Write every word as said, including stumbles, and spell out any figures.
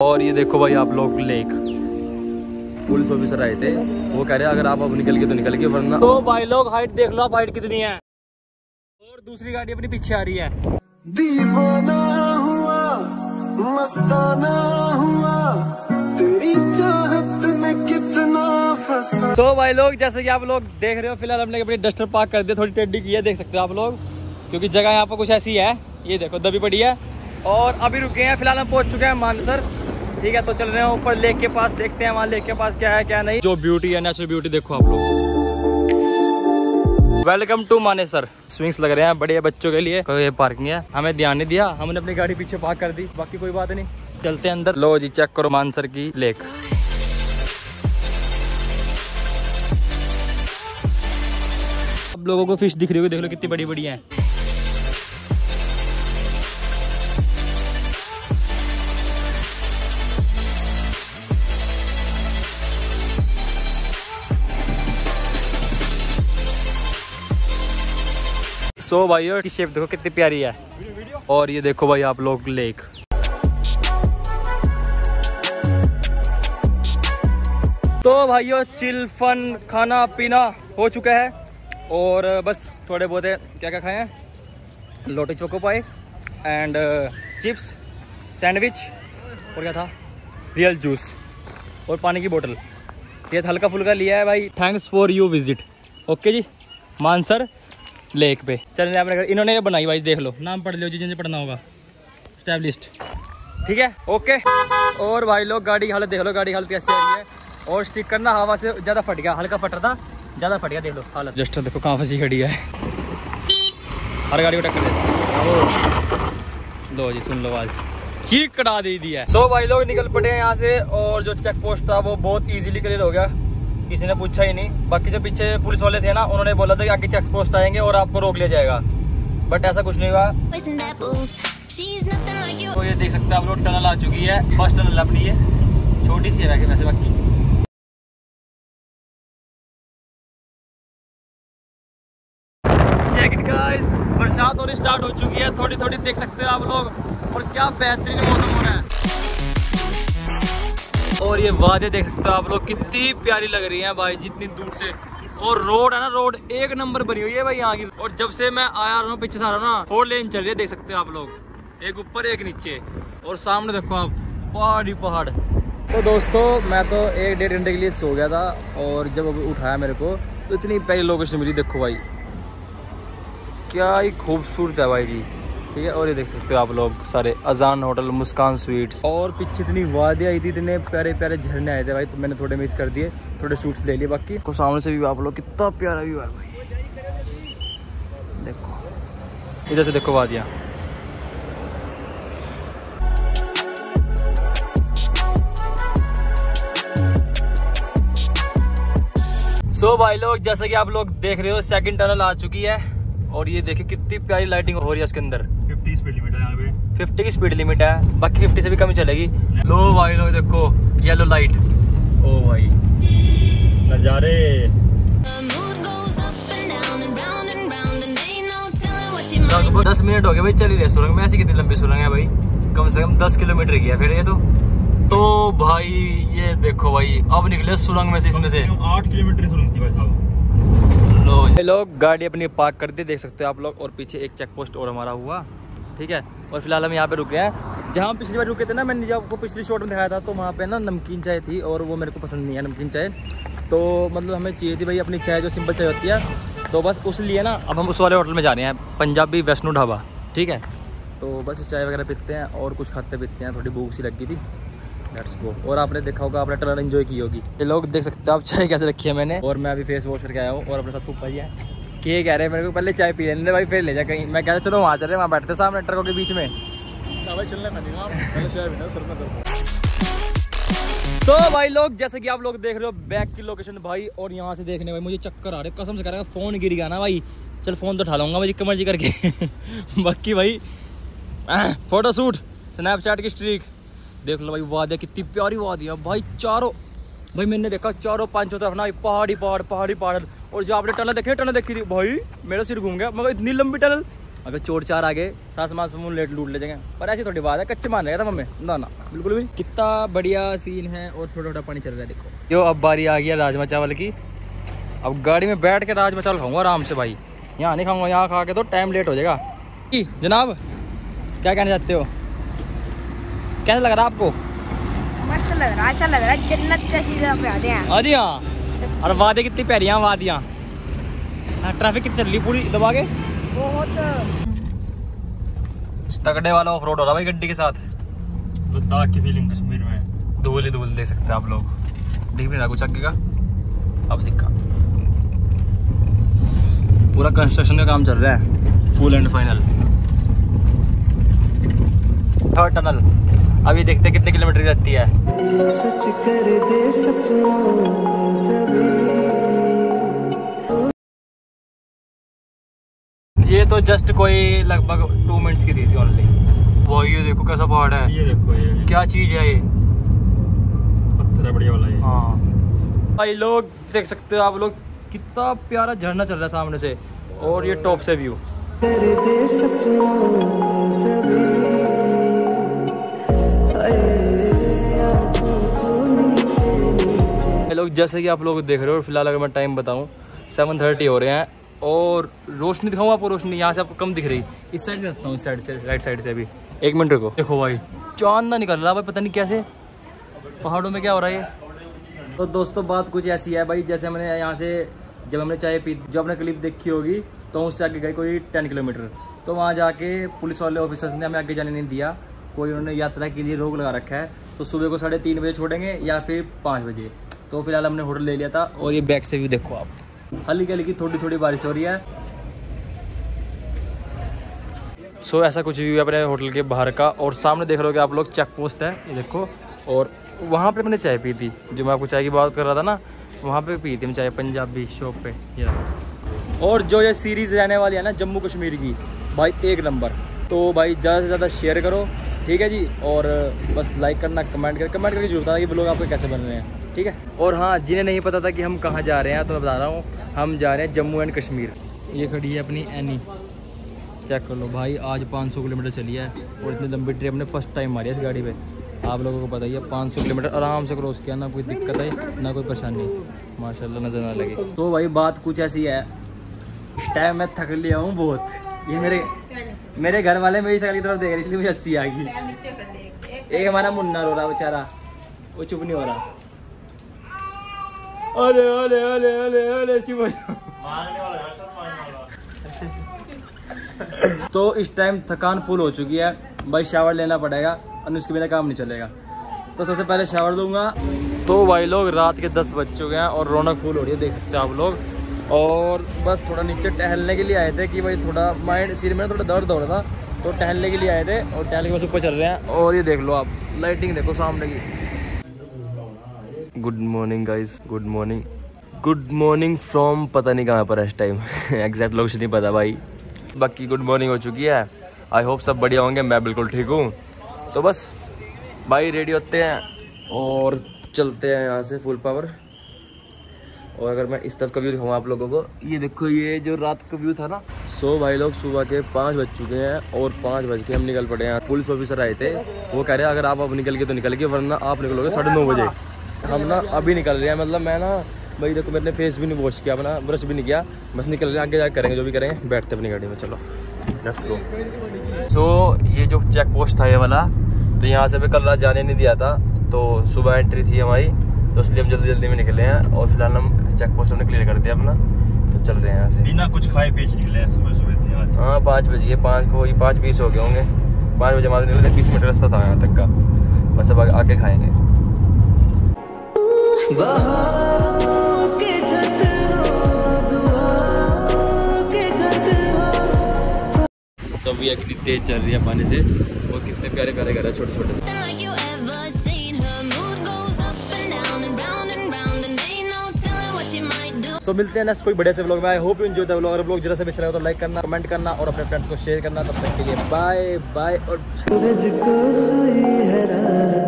और ये देखो भाई आप लोग लेक, पुलिस ऑफिसर आए थे, वो कह रहे हैं अगर आप अब निकल के तो निकल के वरना। तो भाई लोग हाइट देख लो आप, हाइट कितनी है। और दूसरी गाड़ी अपनी पीछे आ रही है। दीवाना हुआ, मस्ताना हुआ, तेरी चाहत में कितना फंसा। तो भाई लोग जैसे कि आप लोग देख रहे हो फिलहाल हमने अपनी डस्टर पार्क कर दिया, थोड़ी टेढ़ी की है, देख सकते हो आप लोग, क्योंकि जगह यहाँ पर कुछ ऐसी है, ये देखो दबी पड़ी है। और अभी रुके हैं फिलहाल, हम पहुँच चुके हैं मानसर, ठीक है। तो चल रहे हैं ऊपर लेक के पास, देखते हैं वहाँ लेक के पास क्या है क्या नहीं, जो ब्यूटी है नेचुरल ब्यूटी देखो आप लोग। Welcome to Manesar. स्विंग्स लग रहे हैं बड़े बच्चों के लिए, ये पार्किंग है, हमें ध्यान नहीं दिया, हमने अपनी गाड़ी पीछे पार्क कर दी, बाकी कोई बात नहीं, चलते हैं अंदर। लो जी चेक करो मानसर की लेक। अब लोगों को फिश दिख रही होगी, देख लो कितनी बड़ी बड़ी है। सो so, भाई और की शेप देखो कितनी प्यारी है। और ये देखो भाई आप लोग लेक। तो भाइयों चिल फन खाना पीना हो चुका है और बस थोड़े बहुत क्या क्या खाए हैं, लोटे चोको पाए एंड चिप्स, सैंडविच और क्या था, रियल जूस और पानी की बोतल, ये हल्का फुल्का लिया है भाई। Thanks for you visit. Okay जी मानसर लेक पे चलने अपने घर। इन्होंने ये बनाई भाई देख लो, नाम पढ़ लो जी जिनसे पढ़ना होगा, स्टैब्लिश्ड, ठीक है ओके। और भाई लोग गाड़ी की हालत देख लो, गाड़ी की हालत कैसी आ रही है। और स्टिकर ना हवा से ज़्यादा फट गया, हल्का फट रहा था, ज़्यादा फट गया, देख लो हालत। जस्ट देखो कहाँ फंसी खड़ी है, हर गाड़ी को टक्कर देता। लो जी सुन लो आज चीख कटा दे दी है। सो so, भाई लोग निकल पड़े हैं यहाँ से, और जो चेक पोस्ट था वो बहुत ईजिली क्लियर हो गया, किसी ने पूछा ही नहीं। बाकी जो पीछे पुलिस वाले थे ना, उन्होंने बोला था कि आगे चेक पोस्ट आएंगे और आपको रोक लिया जाएगा, बट ऐसा कुछ नहीं हुआ। तो ये देख सकते हैं आप लोग टनल आ चुकी है, फर्स्ट टनल अपनी है, छोटी सी है वैसे बाकी। बरसात होनी स्टार्ट हो चुकी है थोड़ी थोड़ी, देख सकते हो आप लोग, और क्या बेहतरीन मौसम हो रहा है। और ये वादे देख सकते हो आप लोग कितनी प्यारी लग रही है भाई जितनी दूर से। और रोड है ना, रोड एक नंबर बनी हुई है भाई यहाँ की। और जब से मैं आया रहा हूँ पीछे सारा ना, फोर लेन चल रही है, देख सकते हो आप लोग, एक ऊपर एक नीचे, और सामने देखो आप पहाड़ ही पहाड़। तो दोस्तों मैं तो एक डेढ़ घंटे के लिए सो गया था, और जब अभी उठाया मेरे को तो इतनी प्यारी लोकेशन मिली, देखो भाई क्या ही खूबसूरत है भाई जी, ठीक है। और ये देख सकते हो आप लोग सारे अजान होटल, मुस्कान स्वीट्स, और पीछे इतनी वादी आई थी, इतने प्यारे प्यारे झरने आए थे भाई, तो मैंने थोड़े मिस कर दिए, थोड़े शूट्स ले लिए। बाकी को सामने से भी आप लोग कितना प्यारा व्यू है भाई, देखो इधर से देखो वादियाँ। सो so, भाई लोग जैसे कि आप लोग देख रहे हो सेकंड टनल आ चुकी है, और ये देखिए कितनी प्यारी लाइटिंग हो रही है उसके अंदर। फिफ्टी स्पीड लिमिट है यहाँ पे, फिफ्टी की स्पीड लिमिट है, बाकी फिफ्टी से भी कम ही चलेगी। लो भाई लो देखो येलो लाइट, ओ भाई नजारे। लगभग दस मिनट हो गए भाई चल ही रहे सुरंग में, ऐसी कितनी लंबी सुरंग है भाई, कम से कम दस किलोमीटर की है फिर ये तो। तो भाई ये देखो भाई अब निकले सुरंग में से, इसमें से आठ किलोमीटर की सुरंग थी भाई साहब। लोग गाड़ी अपनी पार्क कर दी, देख सकते हो आप लोग, और पीछे एक चेक पोस्ट और हमारा हुआ, ठीक है। और फिलहाल हम यहाँ पे रुके हैं, जहाँ पिछली बार रुके थे ना, मैंने आपको पिछली शॉट में दिखाया था, तो वहाँ पे ना नमकीन चाय थी, और वो मेरे को पसंद नहीं है नमकीन चाय, तो मतलब हमें चाहिए थी भाई अपनी चाय जो सिंपल चाय होती है, तो बस उस लिए ना अब हम उस वाले होटल में जा रहे हैं, पंजाबी वैष्णो ढाबा, ठीक है। तो बस चाय वगैरह पीते हैं और कुछ खाते पीते हैं, थोड़ी भूख सी लगी थी, लेट्स गो। और आपने देखा होगा, आपने टनल एंजॉय की होगी। ये लोग देख सकते हो आप चाय कैसे रखी है मैंने, और मैं अभी फेस वॉश करके आया हूँ, और अपने साथ खूब पाई है। ये कह रहे हैं मेरे को पहले चाय पी लेने दे भाई, फिर ले जा कहीं। मैं कह रहा चलो वहाँ चल रहे, वहाँ बैठते सामने ट्रकों के बीच में। तो भाई लोग जैसे कि आप लोग देख रहे हो बैक की लोकेशन भाई, और यहाँ से देखने भाई मुझे चक्कर आ रहे, कसम से कह रहा है फोन गिर गया ना भाई, चल फोन तो उठा लूंगा भाई कमर जी करके। बाकी भाई फोटोशूट, स्नैपचैट की स्ट्रीक देख लो भाई, वादियाँ कितनी प्यारी वादियाँ भाई, चारों भाई मैंने देखा चारों पांचों तरफ ना पहाड़ी पहाड़ पहाड़ी पहाड़। और जो आपने टनल देखी टनल देखी थी भाई मेरा सिर घूम गया, मगर इतनी लंबी टनल अगर चोर चार आ गए सास मास मुँह लेट लूट ले जाएंगे, पर ऐसी थोड़ी बात है, कच्चे मान रहेगा था मम्मी ना ना बिल्कुल भी। कितना बढ़िया सीन है और थोड़ा थोड़ा पानी चल रहा है देखो। यो अब बारी आ गया राजमा चावल की। अब गाड़ी में बैठ के राजमा चावल खाऊंगा आराम से भाई, यहाँ नहीं खाऊंगा, यहाँ खा के तो टाइम लेट हो जाएगा। जनाब क्या कहना चाहते हो, कैसा लग रहा है आपको? मस्त लग रहा है, ऐसा लग रहा है जन्नत जैसी जगह पे आते हैं। अरे हाँ, और वादियाँ कितनी प्यारियाँ वादियाँ। ट्रैफिक कितनी चल रही पूरी दबा के, बहुत तगड़े वाला ऑफ रोड हो रहा भाई गड्डी के साथ। लद्दाख की फीलिंग कश्मीर में, धूल ही धूल देख सकते हैं आप लोग, दिख भी रहा कुछ आगे का। अब दिखा पूरा कंस्ट्रक्शन का काम चल रहा है full and final. Third tunnel अभी देखते कितने किलोमीटर रहती है। सच कर दे सपनों सभी। ये तो जस्ट कोई लगभग टू मिनट्स की थी ओनली। वो ये देखो कैसा पहाड़ है, ये देखो ये, ये। क्या चीज है ये, पत्थर है बढ़िया वाला ये। हाँ भाई लोग देख सकते हो आप लोग, कितना प्यारा झरना चल रहा है सामने से, और ये टॉप से व्यू। लोग जैसे कि आप लोग देख रहे हो फिलहाल, अगर मैं टाइम बताऊं सेवन थर्टी हो रहे हैं। और रोशनी दिखाऊं आपको, रोशनी यहाँ से आपको कम दिख रही, इस साइड से रखता हूँ, इस साइड से, राइट साइड से। अभी एक मिनट रुको, देखो भाई चांद ना निकल रहा भाई, पता नहीं कैसे पहाड़ों में क्या हो रहा है ये। तो दोस्तों बात कुछ ऐसी है भाई, जैसे हमने यहाँ से जब हमने चाय पी, जो हमने क्लिप देखी होगी, तो उससे आगे गए कोई टेन किलोमीटर, तो वहाँ जाके पुलिस वाले ऑफिसर्स ने हमें आगे जाने नहीं दिया, कोई उन्होंने यात्रा के लिए रोक लगा रखा है। तो सुबह को साढ़े तीन बजे छोड़ेंगे या फिर पाँच बजे। तो फिलहाल हमने होटल ले लिया था। और ये बैक से व्यू देखो आप, हल्की हल्की थोड़ी थोड़ी बारिश हो रही है। सो so, ऐसा कुछ व्यू है अपने होटल के बाहर का। और सामने देख रहे हो आप लोग चेक पोस्ट है, ये देखो, और वहाँ पे मैंने चाय पी थी, जो मैं आपको चाय की बात कर रहा था ना, वहाँ पे पी थी मैं चाय पंजाबी शॉप पे। यार और जो ये सीरीज़ रहने वाली है ना जम्मू कश्मीर की, भाई एक नंबर। तो भाई ज़्यादा से ज़्यादा शेयर करो, ठीक है जी। और बस लाइक करना, कमेंट कर कमेंट करके जरूर बताना कि ब्लॉग आपके कैसे बन रहे हैं, ठीक है। और हाँ, जिन्हें नहीं पता था कि हम कहाँ जा रहे हैं, तो मैं बता रहा हूँ, हम जा रहे हैं जम्मू एंड कश्मीर। ये खड़ी है अपनी एनी, चेक कर लो भाई, आज पाँच सौ किलोमीटर चली है और इतनी लंबी ट्रिप हमने फर्स्ट टाइम मारी है इस गाड़ी पर। आप लोगों को पता ही है, पाँच सौ किलोमीटर आराम से क्रॉस किया, ना कोई दिक्कत है ना कोई परेशानी, माशाल्लाह नजर ना लगे। तो भाई बात कुछ ऐसी है, टाइम मैं थक लिया हूँ बहुत। ये मेरे मेरे घर वाले मेरी शक्ल की तरफ देख रहे, इसलिए मुझे हंसी आ गई। एक हमारा मुन्ना रो रहा बेचारा, वो चुप नहीं हो रहा। अरे अरे अरे अरे अरे चुप हो। तो इस टाइम थकान फुल हो चुकी है भाई, शावर लेना पड़ेगा, उसके बिना काम नहीं चलेगा। तो सबसे पहले शावर दूंगा। तो भाई लोग रात के दस बज चुके हैं और रौनक फूल हो रही है, देख सकते हैं आप लोग। और बस थोड़ा नीचे टहलने के लिए आए थे कि भाई थोड़ा माइंड सिर में थोड़ा दर्द हो रहा था, तो टहलने के लिए आए थे। और टहलने के बाद ऊपर चल रहे हैं। और ये देख लो आप, लाइटिंग देखो सामने की। Good morning guys, good morning, good morning from पता नहीं कहाँ पर इस टाइम। एग्जैक्ट लोकेशन नहीं पता भाई। बाकी गुड मॉर्निंग हो चुकी है, आई होप सब बढ़िया होंगे, मैं बिल्कुल ठीक हूँ। तो बस भाई रेडी होते हैं और चलते हैं यहाँ से फुल पावर। और अगर मैं इस तरफ का व्यू दिखाऊँ आप लोगों को, ये देखो, ये जो रात का व्यू था ना। सो so, भाई लोग सुबह के पाँच बज चुके हैं और पाँच बज के हम निकल पड़े हैं। पुलिस ऑफिसर आए थे, वो कह रहे हैं अगर आप अब निकल गए तो निकल गए, वरना आप निकलोगे साढ़े नौ बजे। हम ना अभी निकल रहे हैं, मतलब मैं ना भाई देखो, मैंने फेस भी नहीं वॉश किया अपना, ब्रश भी नहीं किया, बस निकल रहे हैं। आगे जाकर करेंगे जो भी करेंगे, बैठते अपनी गाड़ी में, चलो लेट्स गो। सो so, ये जो चेक पोस्ट था ये वाला, तो यहाँ से भी कल रात जाने नहीं दिया था, तो सुबह एंट्री थी हमारी, तो इसलिए हम जल्दी जल्दी में निकले हैं। और फिलहाल हम चेक पोस्ट हमने क्लियर कर दिया अपना, तो चल रहे हैं यहाँ से बिना कुछ खाए पीछे निकले सुबह सुबह। हाँ पाँच बजे पाँच को पाँच बीस हो गए होंगे, पाँच बजे हमारे निकले थे, बीस मिनट रास्ता था यहाँ तक का, बस अब आके खाएँगे। तो भी कितनी तेज चल रही है पानी से, और कितने प्यारे प्यारे घर है छोटे छोटे। तो मिलते हैं नेक्स्ट कोई बढ़िया से व्लॉग में। I hope you enjoy the vlog. अगर व्लॉग जरा सा भी अच्छा लगा तो लाइक करना, कमेंट करना और अपने फ्रेंड्स को शेयर करना। तब तक के लिए बाय बाय। और